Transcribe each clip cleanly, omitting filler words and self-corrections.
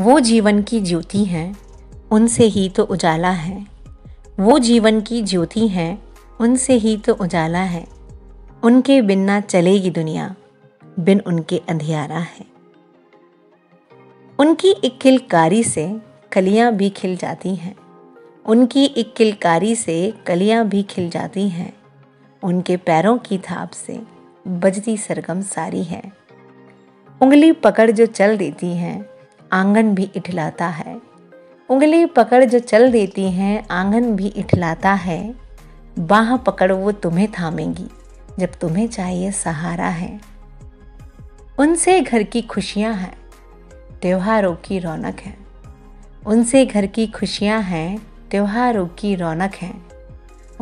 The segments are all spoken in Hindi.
वो जीवन की ज्योति हैं, उनसे ही तो उजाला है। वो जीवन की ज्योति हैं, उनसे ही तो उजाला है। उनके बिन ना चलेगी दुनिया, बिन उनके अंधियारा है। उनकी एक किलकारी से कलियां भी खिल जाती हैं, उनकी एक किलकारी से कलियां भी खिल जाती हैं। उनके पैरों की थाप से बजती सरगम सारी है। उंगली पकड़ जो चल देती हैं, आंगन भी इठलाता है। उंगली पकड़ जो चल देती हैं, आंगन भी इठलाता है। बाह पकड़ वो तुम्हें थामेंगी, जब तुम्हें चाहिए सहारा है। उनसे घर की खुशियां हैं, त्योहारों की रौनक है। उनसे घर की खुशियां हैं, त्योहारों की रौनक है।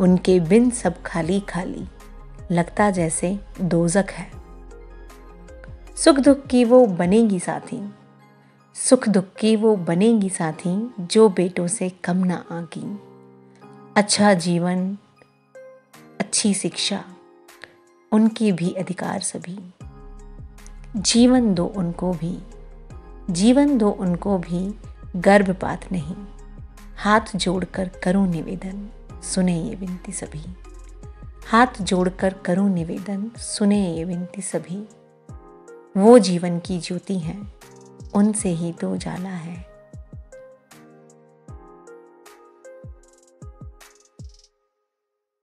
उनके बिन सब खाली खाली, लगता जैसे दोजख है। सुख दुख की वो बनेगी साथी, सुख दुख की वो बनेगी साथी, जो बेटों से कम ना आकी। अच्छा जीवन, अच्छी शिक्षा, उनकी भी अधिकार सभी। जीवन दो उनको भी, जीवन दो उनको भी, गर्भपात नहीं। हाथ जोड़कर करूं निवेदन, सुने ये विनती सभी। हाथ जोड़कर करूं निवेदन, सुने ये विनती सभी। वो जीवन की ज्योति हैं, उनसे ही तो उजाला है।